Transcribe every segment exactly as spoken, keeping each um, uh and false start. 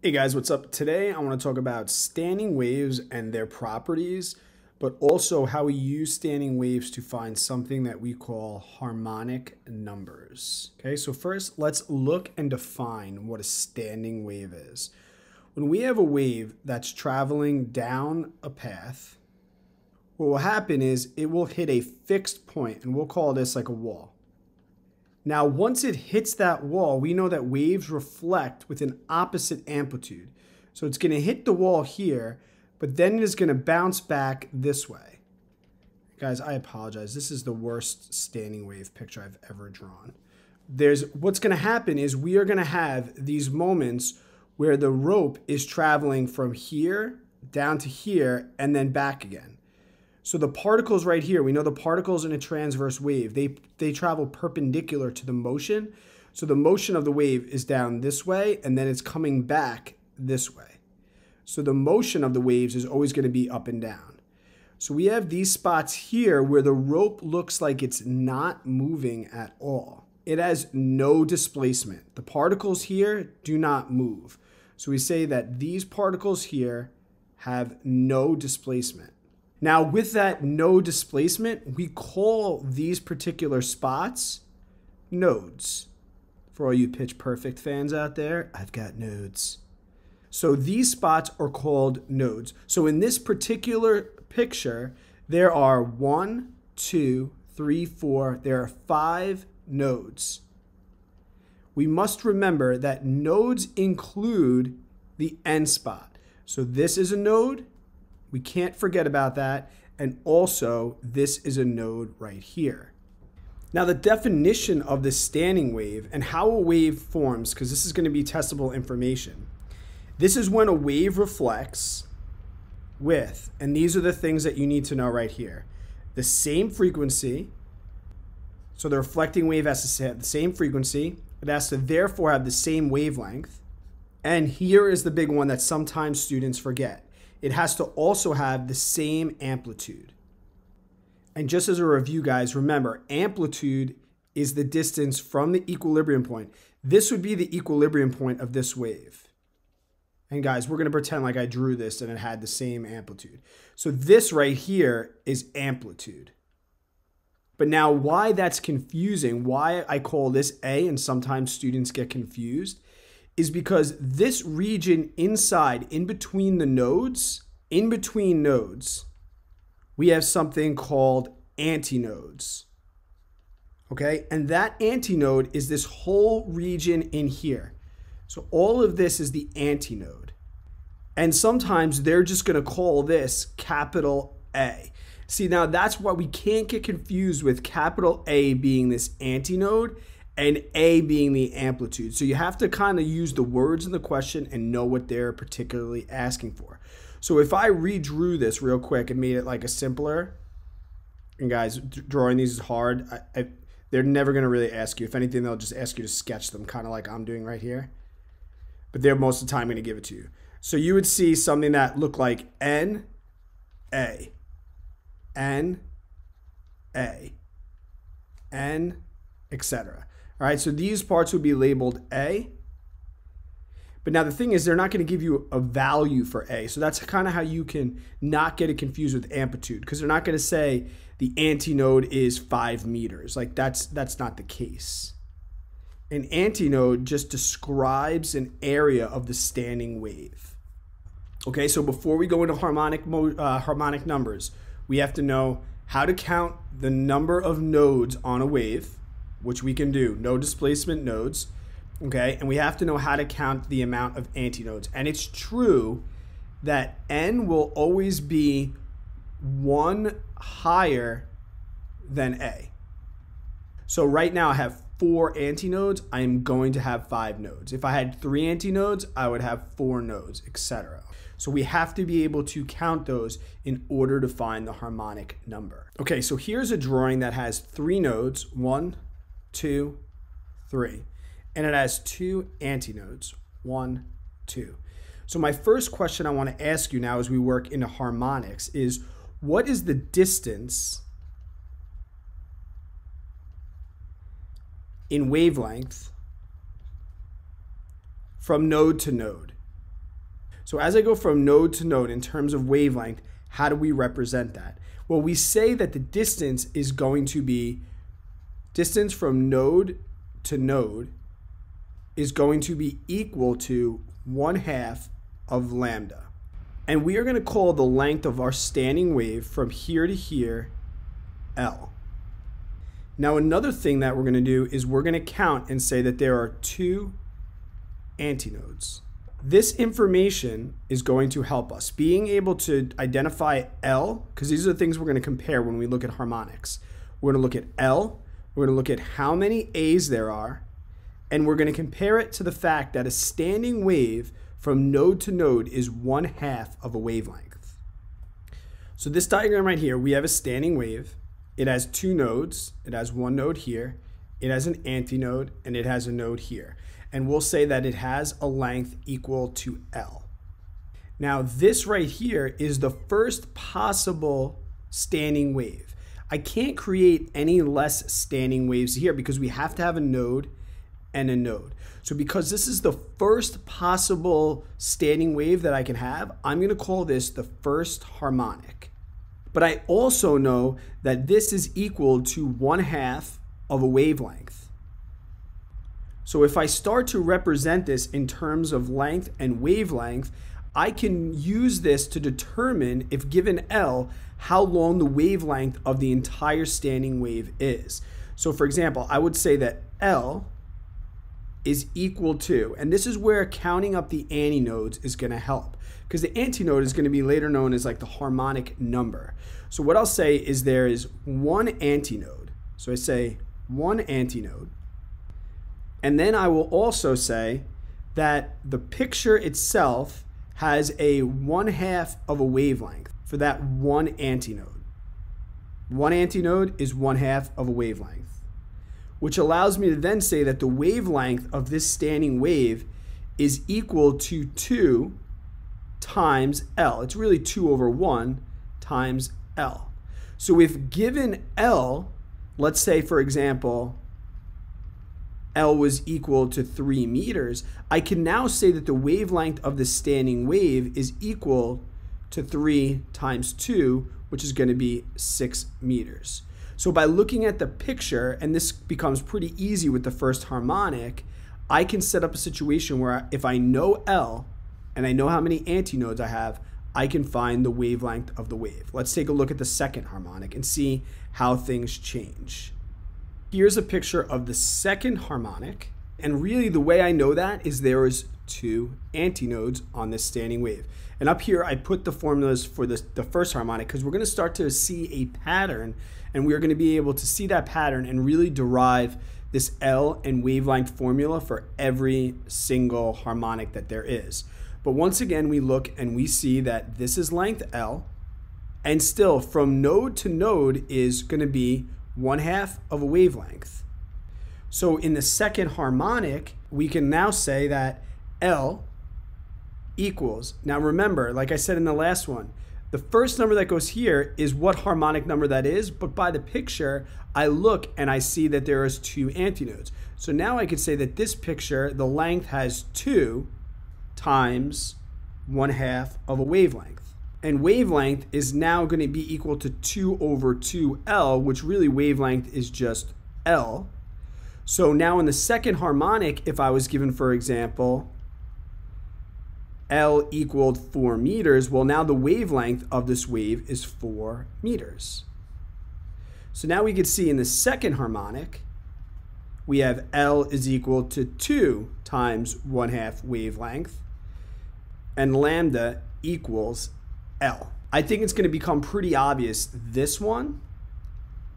Hey guys, what's up? Today I want to talk about standing waves and their properties, but also how we use standing waves to find something that we call harmonic numbers. Okay, so first let's look and define what a standing wave is. When we have a wave that's traveling down a path, what will happen is it will hit a fixed point, and we'll call this like a wall. Now, once it hits that wall, we know that waves reflect with an opposite amplitude. So it's going to hit the wall here, but then it is going to bounce back this way. Guys, I apologize. This is the worst standing wave picture I've ever drawn. There's what's going to happen is we are going to have these moments where the rope is traveling from here down to here and then back again. So the particles right here, we know the particles in a transverse wave, they, they travel perpendicular to the motion. So the motion of the wave is down this way, and then it's coming back this way. So the motion of the waves is always going to be up and down. So we have these spots here where the rope looks like it's not moving at all. It has no displacement. The particles here do not move. So we say that these particles here have no displacement. Now, with that no displacement, we call these particular spots nodes. For all you Pitch Perfect fans out there, I've got nodes. So these spots are called nodes. So in this particular picture, there are one, two, three, four, there are five nodes. We must remember that nodes include the end spot. So this is a node. We can't forget about that. And also, this is a node right here. Now, the definition of the standing wave and how a wave forms, because this is going to be testable information. This is when a wave reflects with, and these are the things that you need to know right here, the same frequency. So the reflecting wave has to have the same frequency. It has to therefore have the same wavelength. And here is the big one that sometimes students forget. It has to also have the same amplitude. And just as a review, guys, remember, amplitude is the distance from the equilibrium point. This would be the equilibrium point of this wave. And guys, we're going to pretend like I drew this and it had the same amplitude. So this right here is amplitude. But now why that's confusing, why I call this A and sometimes students get confused, is because this region inside, in between the nodes, in between nodes, we have something called antinodes, okay? And that antinode is this whole region in here. So all of this is the antinode. And sometimes they're just gonna call this capital A. See, now that's why we can't get confused with capital A being this antinode and A being the amplitude. So you have to kind of use the words in the question and know what they're particularly asking for. So if I redrew this real quick and made it like a simpler, and guys, drawing these is hard. I, I, they're never gonna really ask you. If anything, they'll just ask you to sketch them, kind of like I'm doing right here. But they're most of the time gonna give it to you. So you would see something that looked like N, A, N, A, N, et cetera. All right, so these parts would be labeled A. But now the thing is, they're not going to give you a value for A. So that's kind of how you can not get it confused with amplitude, because they're not going to say the antinode is five meters. Like that's that's not the case. An antinode just describes an area of the standing wave. Okay, so before we go into harmonic mo uh, harmonic numbers, we have to know how to count the number of nodes on a wave, which we can do, no displacement nodes, okay? And we have to know how to count the amount of antinodes. And it's true that N will always be one higher than A. So right now I have four antinodes, I am going to have five nodes. If I had three antinodes, I would have four nodes, et cetera. So we have to be able to count those in order to find the harmonic number. Okay, so here's a drawing that has three nodes, one, two, three, and it has two antinodes, one, two. So my first question I want to ask you now as we work into harmonics is, what is the distance in wavelength from node to node? So as I go from node to node in terms of wavelength, how do we represent that? Well, we say that the distance is going to be, distance from node to node is going to be equal to one half of lambda. And we are going to call the length of our standing wave from here to here L. Now another thing that we're going to do is we're going to count and say that there are two antinodes. This information is going to help us. Being able to identify L, because these are the things we're going to compare when we look at harmonics. We're going to look at L, we're going to look at how many A's there are, and we're going to compare it to the fact that a standing wave from node to node is one half of a wavelength. So this diagram right here, we have a standing wave. It has two nodes. It has one node here. It has an antinode, and it has a node here. And we'll say that it has a length equal to L. Now this right here is the first possible standing wave. I can't create any less standing waves here because we have to have a node and a node. So because this is the first possible standing wave that I can have, I'm going to call this the first harmonic. But I also know that this is equal to one half of a wavelength. So if I start to represent this in terms of length and wavelength, I can use this to determine, if given L, how long the wavelength of the entire standing wave is. So for example, I would say that L is equal to, and this is where counting up the antinodes is going to help, because the antinode is going to be later known as like the harmonic number. So what I'll say is there is one antinode. So I say one antinode, and then I will also say that the picture itself has a one half of a wavelength for that one antinode. One antinode is one half of a wavelength, which allows me to then say that the wavelength of this standing wave is equal to two times L. It's really two over one times L. So if given L, let's say for example, L was equal to three meters, I can now say that the wavelength of the standing wave is equal to three times two, which is going to be six meters. So by looking at the picture, and this becomes pretty easy with the first harmonic, I can set up a situation where if I know L and I know how many antinodes I have, I can find the wavelength of the wave. Let's take a look at the second harmonic and see how things change. Here's a picture of the second harmonic, and really the way I know that is there is two antinodes on this standing wave. And up here I put the formulas for this, the first harmonic, because we're going to start to see a pattern, and we're going to be able to see that pattern and really derive this L and wavelength formula for every single harmonic that there is. But once again, we look and we see that this is length L, and still from node to node is going to be one half of a wavelength. So in the second harmonic, we can now say that L equals, now remember, like I said in the last one, the first number that goes here is what harmonic number that is, but by the picture, I look and I see that there is two antinodes. So now I could say that this picture, the length has two times one half of a wavelength. And wavelength is now going to be equal to two over two L, which really wavelength is just L. So now in the second harmonic, if I was given, for example, L equaled four meters, well now the wavelength of this wave is four meters. So now we could see in the second harmonic, we have L is equal to two times one half wavelength, and lambda equals L. I think it's going to become pretty obvious, this one,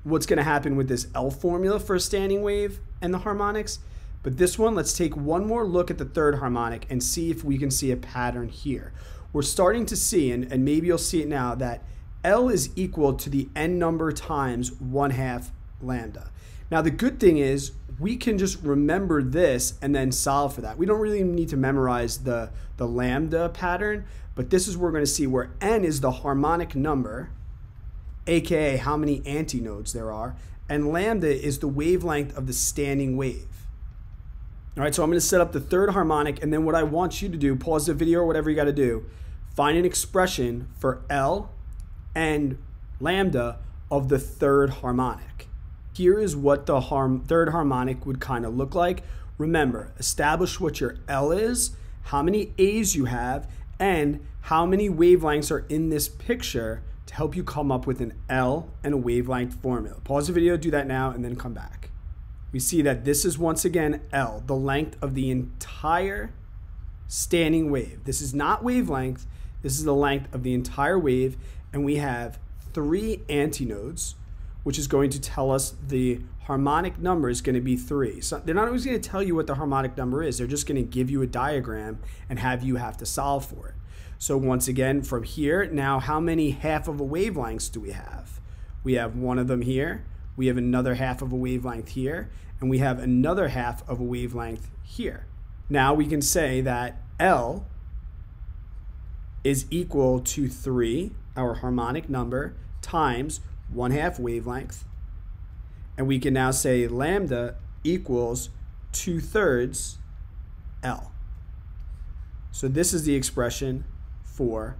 what's going to happen with this L formula for a standing wave and the harmonics. But this one, let's take one more look at the third harmonic and see if we can see a pattern here. We're starting to see, and, and maybe you'll see it now, that L is equal to the n number times one half lambda. Now the good thing is we can just remember this and then solve for that. We don't really need to memorize the, the lambda pattern, but this is where we're going to see where n is the harmonic number, aka how many antinodes there are, and lambda is the wavelength of the standing wave. All right, so I'm gonna set up the third harmonic, and then what I want you to do, pause the video or whatever you gotta do, find an expression for L and lambda of the third harmonic. Here is what the harm, third harmonic would kind of look like. Remember, establish what your L is, how many A's you have, and how many wavelengths are in this picture to help you come up with an L and a wavelength formula. Pause the video, do that now, and then come back. We see that this is once again L, the length of the entire standing wave. This is not wavelength, this is the length of the entire wave, and we have three antinodes, which is going to tell us the harmonic number is going to be three. So they're not always going to tell you what the harmonic number is, they're just going to give you a diagram and have you have to solve for it. So once again, from here, now how many half of a wavelengths do we have? We have one of them here, we have another half of a wavelength here, and we have another half of a wavelength here. Now we can say that L is equal to three, our harmonic number, times one half wavelength. And we can now say lambda equals two thirds L. So this is the expression for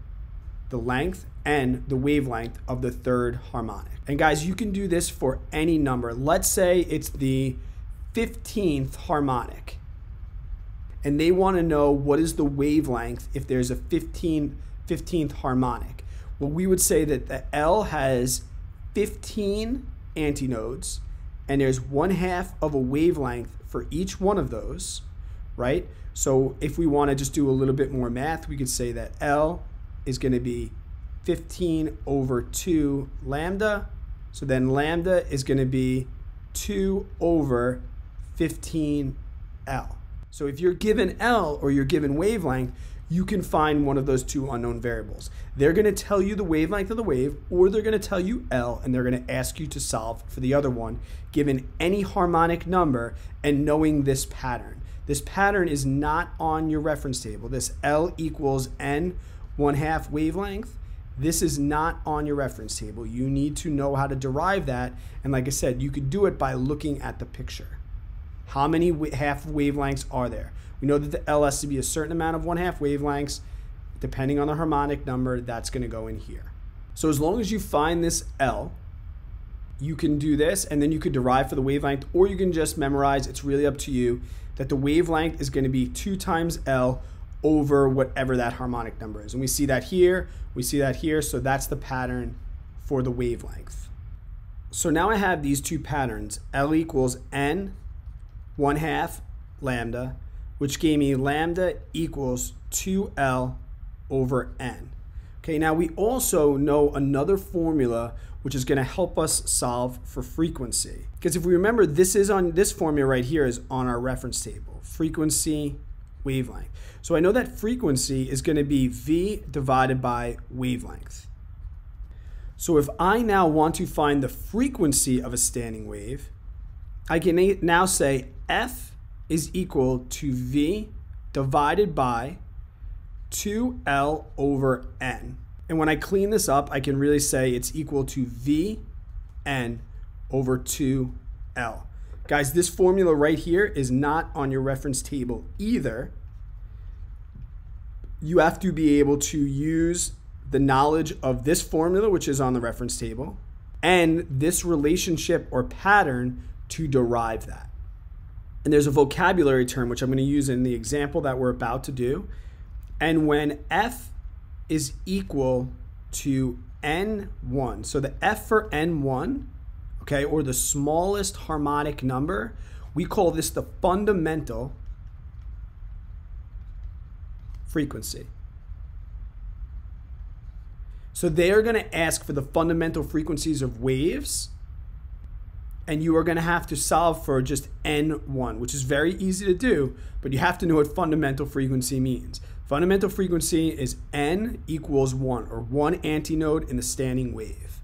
the length and the wavelength of the third harmonic. And guys, you can do this for any number. Let's say it's the fifteenth harmonic, and they want to know what is the wavelength if there's a fifteenth harmonic. Well, we would say that the L has fifteen antinodes, and there's one half of a wavelength for each one of those, right? So if we want to just do a little bit more math, we could say that L is going to be fifteen over two lambda. So then lambda is going to be two over fifteen L. So if you're given L or you're given wavelength, you can find one of those two unknown variables. They're going to tell you the wavelength of the wave, or they're going to tell you L, and they're going to ask you to solve for the other one, given any harmonic number and knowing this pattern. This pattern is not on your reference table. This L equals N one half wavelength, this is not on your reference table. You need to know how to derive that, and like I said, you could do it by looking at the picture. How many half wavelengths are there? We know that the L has to be a certain amount of one half wavelengths. Depending on the harmonic number, that's going to go in here. So as long as you find this L, you can do this, and then you could derive for the wavelength, or you can just memorize, it's really up to you, that the wavelength is going to be two times L over whatever that harmonic number is. And we see that here, we see that here, so that's the pattern for the wavelength. So now I have these two patterns, L equals N one half lambda, which gave me lambda equals two L over N. Okay, now we also know another formula which is going to help us solve for frequency. Because if we remember, this is on this formula right here is on our reference table, frequency, wavelength. So I know that frequency is going to be V divided by wavelength. So if I now want to find the frequency of a standing wave, I can now say F is equal to V divided by two L over N. And when I clean this up, I can really say it's equal to V N over two L. Guys, this formula right here is not on your reference table either. You have to be able to use the knowledge of this formula, which is on the reference table, and this relationship or pattern to derive that. And there's a vocabulary term which I'm going to use in the example that we're about to do. And when F is equal to N one, so the F for N one, okay, or the smallest harmonic number, we call this the fundamental frequency. So they are going to ask for the fundamental frequencies of waves, and you are going to have to solve for just N one, which is very easy to do, but you have to know what fundamental frequency means. Fundamental frequency is N equals one, or one antinode in the standing wave.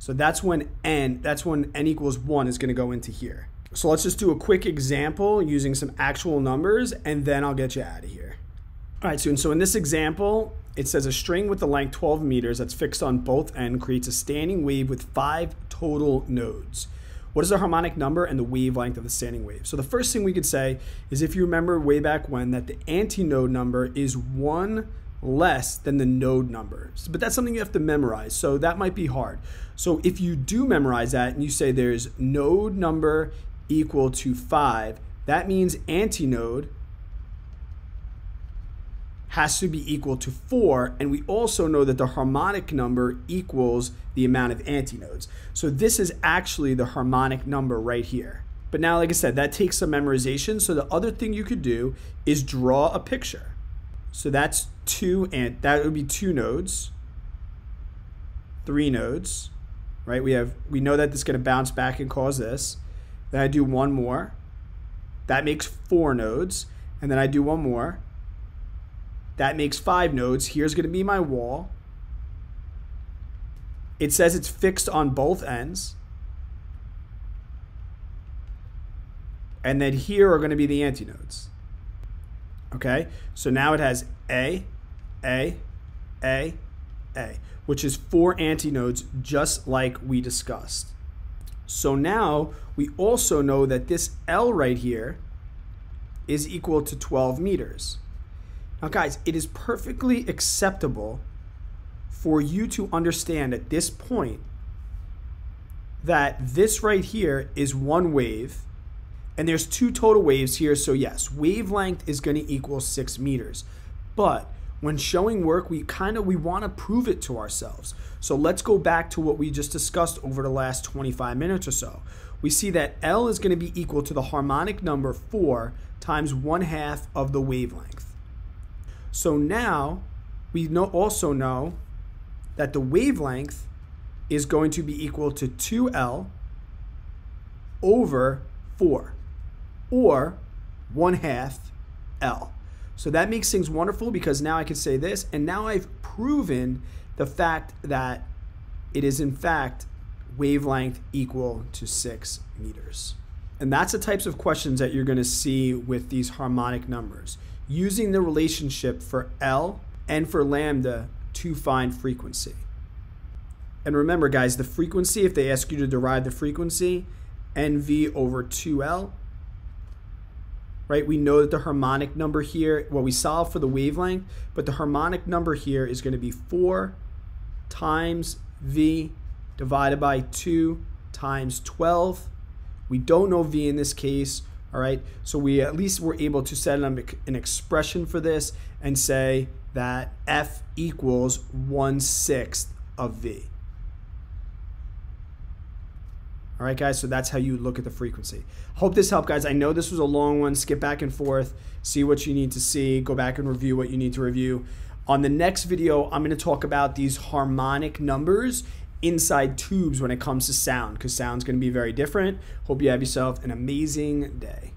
So that's when N, that's when N equals one is going to go into here. So let's just do a quick example using some actual numbers, and then I'll get you out of here. All right, so, so in this example, it says a string with the length twelve meters that's fixed on both ends creates a standing wave with five total nodes. What is the harmonic number and the wavelength of the standing wave? So the first thing we could say is, if you remember way back when, that the antinode number is one less than the node number. But that's something you have to memorize, so that might be hard. So if you do memorize that and you say there's node number equal to five, that means antinode has to be equal to four, and we also know that the harmonic number equals the amount of antinodes. So this is actually the harmonic number right here. But now, like I said, that takes some memorization, so the other thing you could do is draw a picture. So that's two, and that would be two nodes, three nodes, right? We have, we know that this is gonna bounce back and cause this. Then I do one more, that makes four nodes, and then I do one more, that makes five nodes. Here's gonna be my wall. It says it's fixed on both ends. And then here are gonna be the antinodes. Okay, so now it has A, A, A, A, which is four antinodes, just like we discussed. So now we also know that this L right here is equal to twelve meters. Now guys, it is perfectly acceptable for you to understand at this point that this right here is one wave, and there's two total waves here, so yes, wavelength is going to equal six meters. But when showing work, we kind of, we want to prove it to ourselves. So let's go back to what we just discussed over the last twenty-five minutes or so. We see that L is going to be equal to the harmonic number four times one half of the wavelength. So now we know, also know that the wavelength is going to be equal to two L over four, or one half L. So that makes things wonderful, because now I can say this, and now I've proven the fact that it is in fact wavelength equal to six meters. And that's the types of questions that you're going to see with these harmonic numbers, using the relationship for L and for lambda to find frequency. And remember guys, the frequency, if they ask you to derive the frequency, N V over two L, right? We know that the harmonic number here, well, we solve for the wavelength, but the harmonic number here is going to be four times V divided by two times twelve. We don't know V in this case, all right? So we at least were able to set an expression for this and say that F equals one sixth of V. All right, guys, so that's how you look at the frequency. Hope this helped, guys. I know this was a long one. Skip back and forth, see what you need to see, go back and review what you need to review. On the next video, I'm gonna talk about these harmonic numbers inside tubes when it comes to sound, because sound's gonna be very different. Hope you have yourself an amazing day.